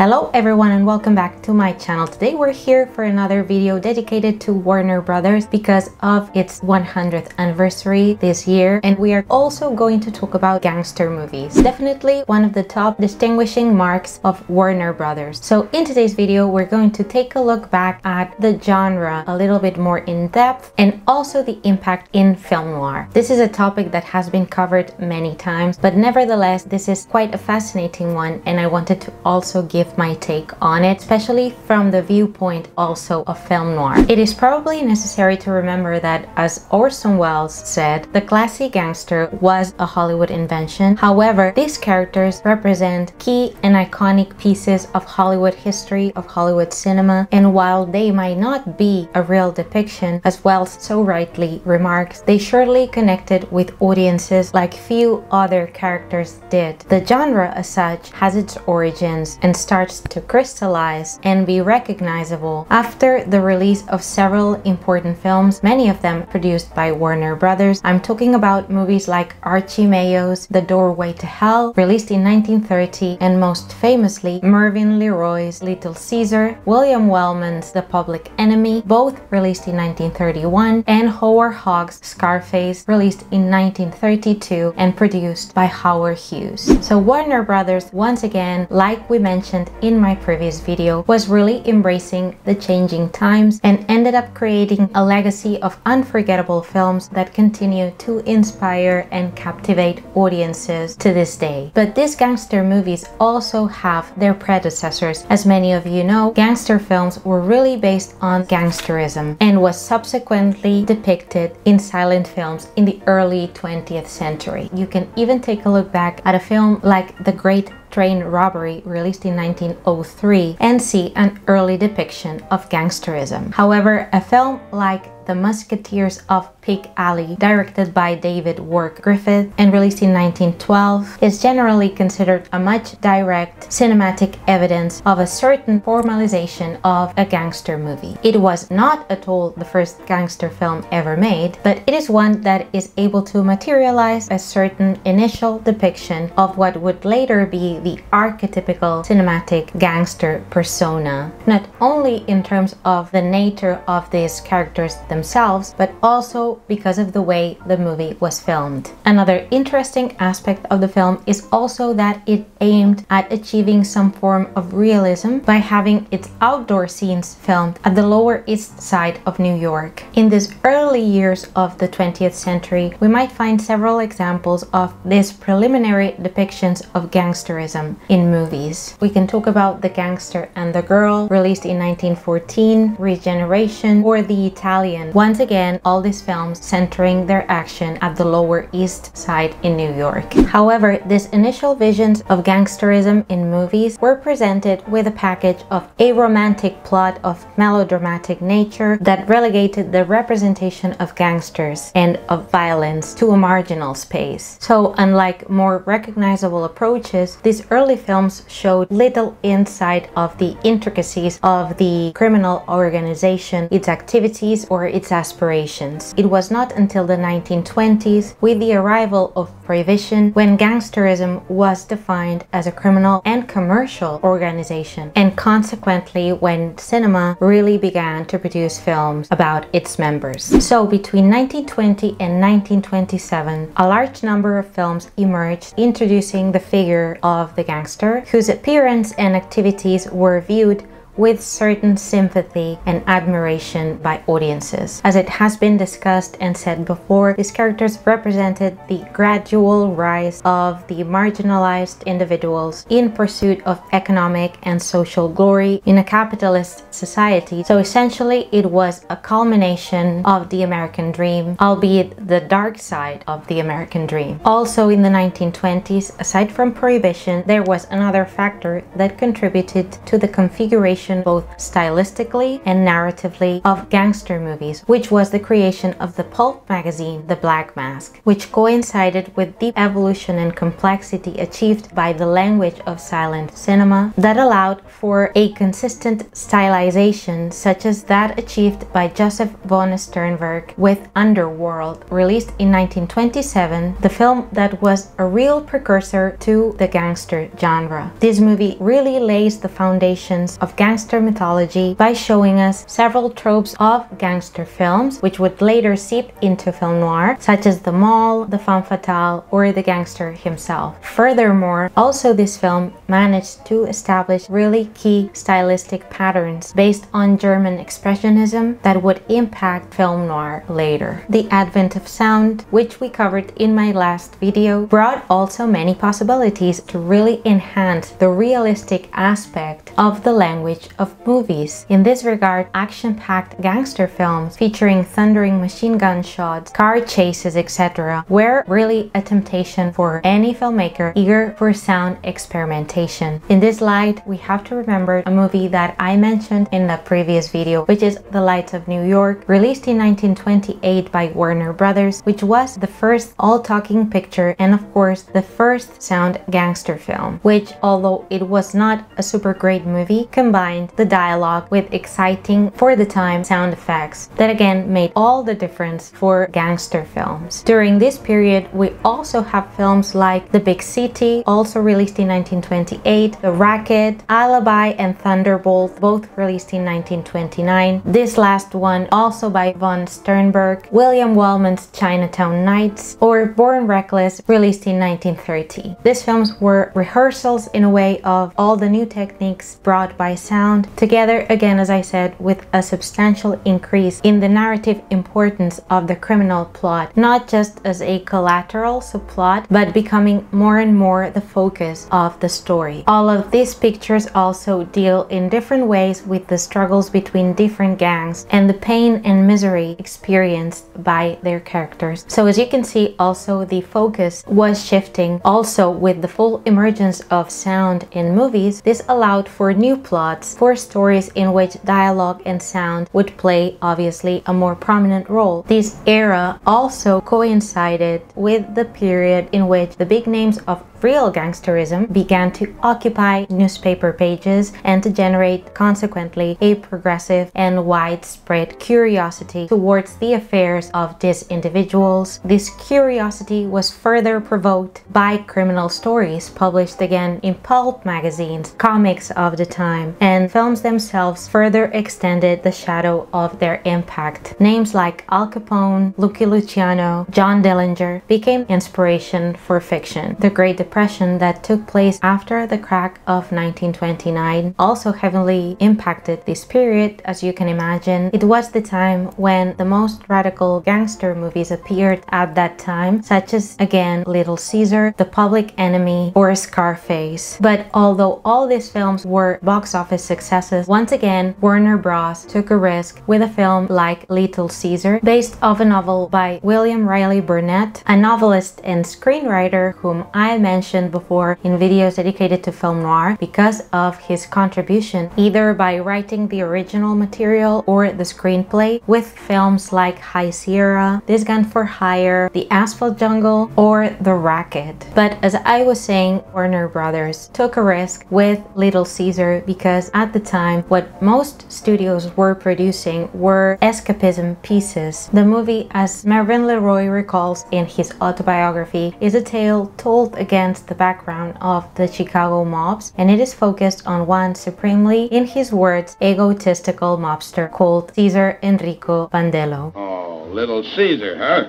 Hello everyone and welcome back to my channel. Today we're here for another video dedicated to Warner Brothers because of its 100th anniversary this year, and we are also going to talk about gangster movies, definitely one of the top distinguishing marks of Warner Brothers. So in today's video we're going to take a look back at the genre a little bit more in depth and also the impact in film noir. This is a topic that has been covered many times, but nevertheless this is quite a fascinating one and I wanted to also give my take on it, especially from the viewpoint also of film noir. It is probably necessary to remember that, as Orson Welles said, the classy gangster was a Hollywood invention. However, these characters represent key and iconic pieces of Hollywood history, of Hollywood cinema, and while they might not be a real depiction, as Welles so rightly remarks, they surely connected with audiences like few other characters did. The genre as such has its origins and starts to crystallize and be recognizable after the release of several important films, many of them produced by Warner Brothers. I'm talking about movies like Archie Mayo's The Doorway to Hell, released in 1930, and most famously Mervyn LeRoy's Little Caesar, William Wellman's The Public Enemy, both released in 1931, and Howard Hawks' Scarface, released in 1932 and produced by Howard Hughes. So Warner Brothers, once again, like we mentioned in my previous video, was really embracing the changing times and ended up creating a legacy of unforgettable films that continue to inspire and captivate audiences to this day. But these gangster movies also have their predecessors. As many of you know, gangster films were really based on gangsterism and was subsequently depicted in silent films in the early 20th century. You can even take a look back at a film like The Great Train Robbery, released in 1903, and see an early depiction of gangsterism. However, a film like The Musketeers of Pig Alley, directed by David Wark Griffith and released in 1912, is generally considered a much direct cinematic evidence of a certain formalization of a gangster movie. It was not at all the first gangster film ever made, but it is one that is able to materialize a certain initial depiction of what would later be the archetypical cinematic gangster persona, not only in terms of the nature of these characters themselves, but also because of the way the movie was filmed. Another interesting aspect of the film is also that it aimed at achieving some form of realism by having its outdoor scenes filmed at the Lower East Side of New York. In these early years of the 20th century, we might find several examples of these preliminary depictions of gangsterism in movies. We can talk about The Gangster and the Girl, released in 1914, Regeneration, or The Italian. Once again, all these films centering their action at the Lower East Side in New York. However, these initial visions of gangsterism in movies were presented with a package of a romantic plot of melodramatic nature that relegated the representation of gangsters and of violence to a marginal space. So, unlike more recognizable approaches, these early films showed little insight of the intricacies of the criminal organization, its activities, or its aspirations. It was not until the 1920s, with the arrival of prohibition, when gangsterism was defined as a criminal and commercial organization, and consequently when cinema really began to produce films about its members. So between 1920 and 1927, a large number of films emerged introducing the figure of the gangster, whose appearance and activities were viewed with certain sympathy and admiration by audiences. As it has been discussed and said before, these characters represented the gradual rise of the marginalized individuals in pursuit of economic and social glory in a capitalist society. So essentially, it was a culmination of the American dream, albeit the dark side of the American dream. Also in the 1920s, aside from prohibition, there was another factor that contributed to the configuration evolution both stylistically and narratively of gangster movies, which was the creation of the pulp magazine The Black Mask, which coincided with the evolution and complexity achieved by the language of silent cinema that allowed for a consistent stylization such as that achieved by Joseph von Sternberg with Underworld, released in 1927, the film that was a real precursor to the gangster genre. This movie really lays the foundations of gangster mythology by showing us several tropes of gangster films, which would later seep into film noir, such as the moll, the femme fatale, or the gangster himself. Furthermore, also this film managed to establish really key stylistic patterns based on German expressionism that would impact film noir later. The advent of sound, which we covered in my last video, brought also many possibilities to really enhance the realistic aspect of the language of movies. In this regard, action-packed gangster films featuring thundering machine gun shots, car chases, etc. were really a temptation for any filmmaker eager for sound experimentation. In this light, we have to remember a movie that I mentioned in the previous video, which is The Lights of New York, released in 1928 by Warner Brothers, which was the first all-talking picture and of course the first sound gangster film, which, although it was not a super great movie, combined the dialogue with exciting, for the time, sound effects that again made all the difference for gangster films. During this period, we also have films like The Big City, also released in 1928, The Racket, Alibi, and Thunderbolt, both released in 1929. This last one also by von Sternberg, William Wellman's Chinatown Nights, or Born Reckless, released in 1930. These films were rehearsals in a way of all the new techniques brought by sound, together again, as I said, with a substantial increase in the narrative importance of the criminal plot, not just as a collateral subplot, but becoming more and more the focus of the story. All of these pictures also deal in different ways with the struggles between different gangs and the pain and misery experienced by their characters. So as you can see, also the focus was shifting. Also with the full emergence of sound in movies, this allowed for new plots, for stories in which dialogue and sound would play obviously a more prominent role. This era also coincided with the period in which the big names of real gangsterism began to occupy newspaper pages and to generate consequently a progressive and widespread curiosity towards the affairs of these individuals. This curiosity was further provoked by criminal stories published again in pulp magazines, comics of the time, and films themselves further extended the shadow of their impact. Names like Al Capone, Lucky Luciano, John Dillinger became inspiration for fiction. The Great Depression that took place after the crack of 1929 also heavily impacted this period. As you can imagine, it was the time when the most radical gangster movies appeared at that time, such as again Little Caesar, The Public Enemy, or Scarface. But although all these films were box office successes, once again Warner Bros. Took a risk with a film like Little Caesar, based off a novel by William Riley Burnett, a novelist and screenwriter whom I mentioned before in videos dedicated to film noir because of his contribution either by writing the original material or the screenplay, with films like High Sierra, This Gun for Hire, The Asphalt Jungle, or The Racket. But as I was saying, Warner Brothers took a risk with Little Caesar because at the time what most studios were producing were escapism pieces. The movie, as Mervyn LeRoy recalls in his autobiography, is a tale told against the background of the Chicago mobs, and it is focused on one supremely, in his words, egotistical mobster called Cesar Enrico Bandello. Oh, Little Caesar, huh?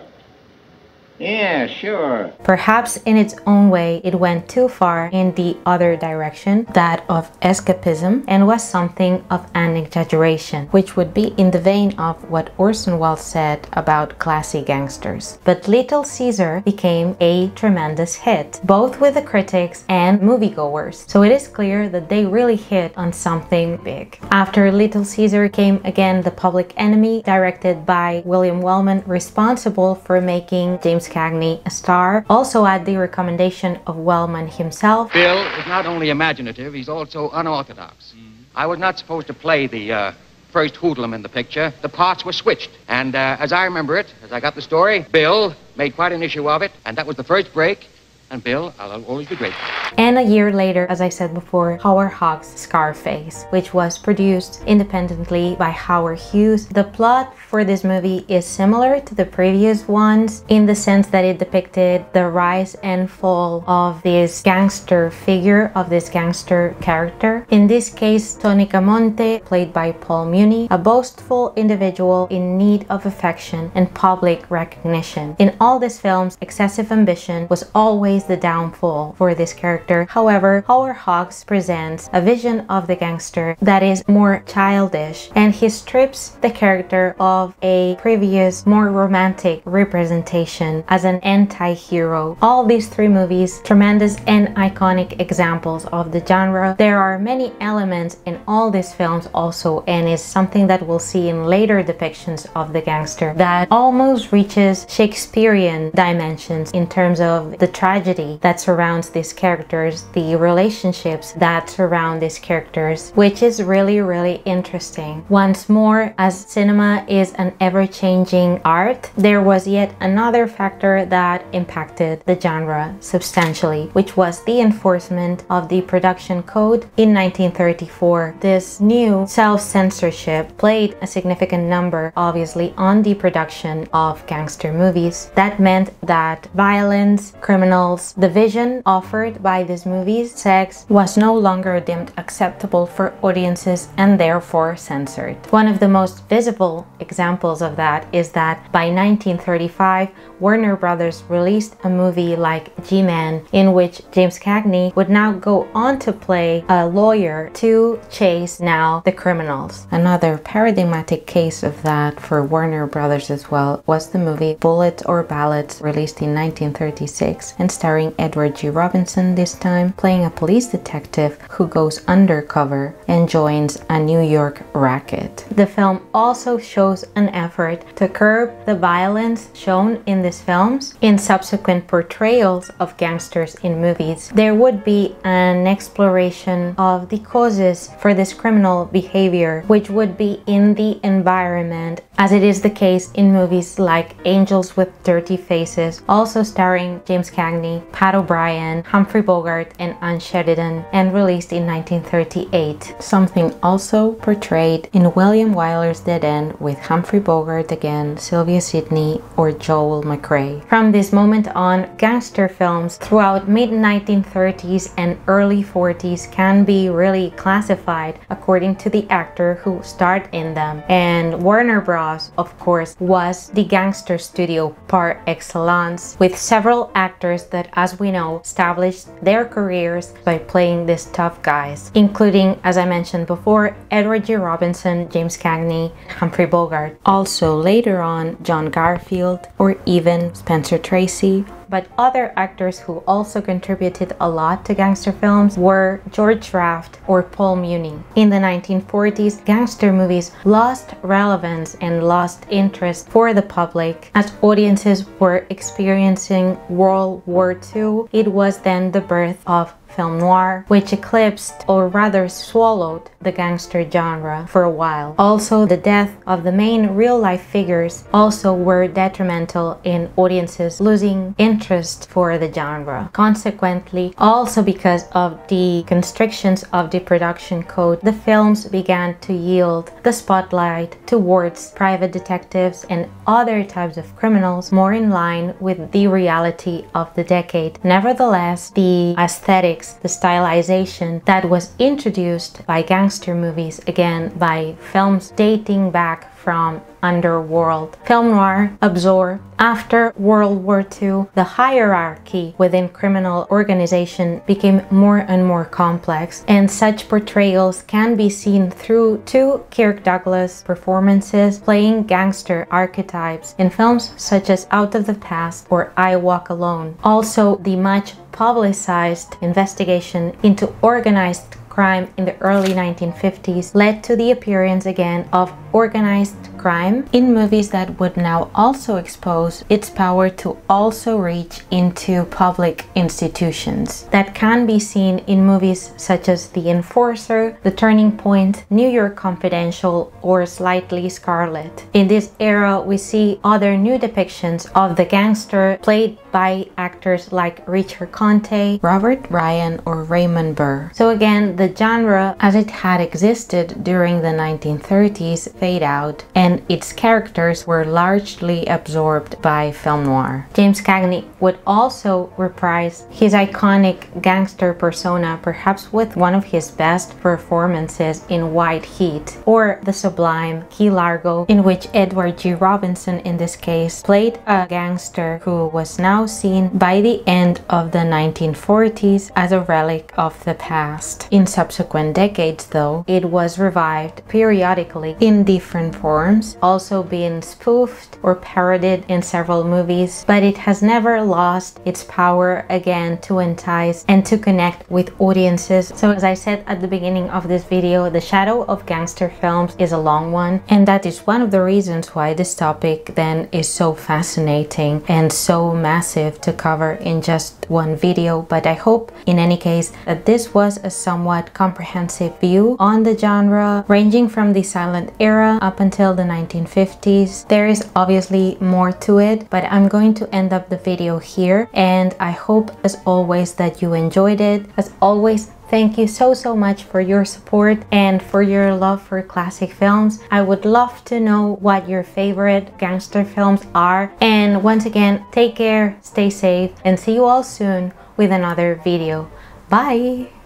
Yeah, sure. Perhaps in its own way, it went too far in the other direction, that of escapism, and was something of an exaggeration, which would be in the vein of what Orson Welles said about classy gangsters. But Little Caesar became a tremendous hit, both with the critics and moviegoers, so it is clear that they really hit on something big. After Little Caesar came again The Public Enemy, directed by William Wellman, responsible for making James Cagney a star, also at the recommendation of Wellman himself. Bill is not only imaginative, he's also unorthodox. I was not supposed to play the first hoodlum in the picture. The parts were switched. And as I remember it, as I got the story, Bill made quite an issue of it. And that was the first break. And Bill, I'll always be grateful. And a year later, as I said before, Howard Hawks' Scarface, which was produced independently by Howard Hughes. The plot for this movie is similar to the previous ones in the sense that it depicted the rise and fall of this gangster figure, of this gangster character. In this case, Tony Camonte, played by Paul Muni, a boastful individual in need of affection and public recognition. In all these films, excessive ambition was always the downfall for this character. However, Howard Hawks presents a vision of the gangster that is more childish, and he strips the character of a previous, more romantic representation as an anti-hero. All these three movies, tremendous and iconic examples of the genre. There are many elements in all these films also, and is something that we'll see in later depictions of the gangster that almost reaches Shakespearean dimensions in terms of the tragedy that surrounds these characters, the relationships that surround these characters, which is really, really interesting. Once more, as cinema is an ever-changing art, there was yet another factor that impacted the genre substantially, which was the enforcement of the production code in 1934. This new self-censorship played a significant number, obviously, on the production of gangster movies. That meant that violence, criminal, the vision offered by these movies, sex, was no longer deemed acceptable for audiences and therefore censored. One of the most visible examples of that is that by 1935, Warner Brothers released a movie like G-Man, in which James Cagney would now go on to play a lawyer to chase now the criminals. Another paradigmatic case of that for Warner Brothers as well was the movie Bullets or Ballads, released in 1936 and starring Edward G. Robinson, this time playing a police detective who goes undercover and joins a New York racket. The film also shows an effort to curb the violence shown in these films. In subsequent portrayals of gangsters in movies, there would be an exploration of the causes for this criminal behavior, which would be in the environment, as it is the case in movies like Angels with Dirty Faces, also starring James Cagney, Pat O'Brien, Humphrey Bogart, and Anne Sheridan, and released in 1938. Something also portrayed in William Wyler's Dead End with Humphrey Bogart again, Sylvia Sidney, or Joel McRae. From this moment on, gangster films throughout mid-1930s and early 40s can be really classified according to the actor who starred in them. And Warner Bros., of course, was the gangster studio par excellence, with several actors that, as we know, established their careers by playing these tough guys, including, as I mentioned before, Edward G. Robinson, James Cagney, Humphrey Bogart, also later on John Garfield or even Spencer Tracy. But other actors who also contributed a lot to gangster films were George Raft or Paul Muni. In the 1940s, gangster movies lost relevance and lost interest for the public as audiences were experiencing World War II. It was then the birth of film noir, which eclipsed or rather swallowed the gangster genre for a while. Also, the death of the main real-life figures also were detrimental in audiences losing interest for the genre. Consequently, also because of the constrictions of the production code, the films began to yield the spotlight towards private detectives and other types of criminals more in line with the reality of the decade. Nevertheless, the aesthetic, the stylization that was introduced by gangster movies, again by films dating back from Underworld, film noir absorbed after World War II. The hierarchy within criminal organization became more and more complex, and such portrayals can be seen through two Kirk Douglas performances playing gangster archetypes in films such as Out of the Past or I Walk Alone. Also, the much publicized investigation into organized crime in the early 1950s led to the appearance again of organized crime in movies that would now also expose its power to also reach into public institutions. That can be seen in movies such as The Enforcer, The Turning Point, New York Confidential, or Slightly Scarlet. In this era, we see other new depictions of the gangster played by actors like Richard Conte, Robert Ryan, or Raymond Burr. So again, the genre as it had existed during the 1930s faded out, and its characters were largely absorbed by film noir. James Cagney would also reprise his iconic gangster persona, perhaps with one of his best performances in White Heat or the sublime Key Largo, in which Edward G. Robinson, in this case, played a gangster who was now seen by the end of the 1940s as a relic of the past. In subsequent decades, though, it was revived periodically in different forms, also being spoofed or parodied in several movies, but it has never lost its power again to entice and to connect with audiences. So as I said at the beginning of this video, the shadow of gangster films is a long one, and that is one of the reasons why this topic then is so fascinating and so massive to cover in just one video. But I hope in any case that this was a somewhat comprehensive view on the genre, ranging from the silent era up until the 1950s. There is obviously more to it, but I'm going to end up the video here, and I hope as always that you enjoyed it. As always, thank you so much for your support and for your love for classic films. I would love to know what your favorite gangster films are. And once again, take care, stay safe, and see you all soon with another video. Bye!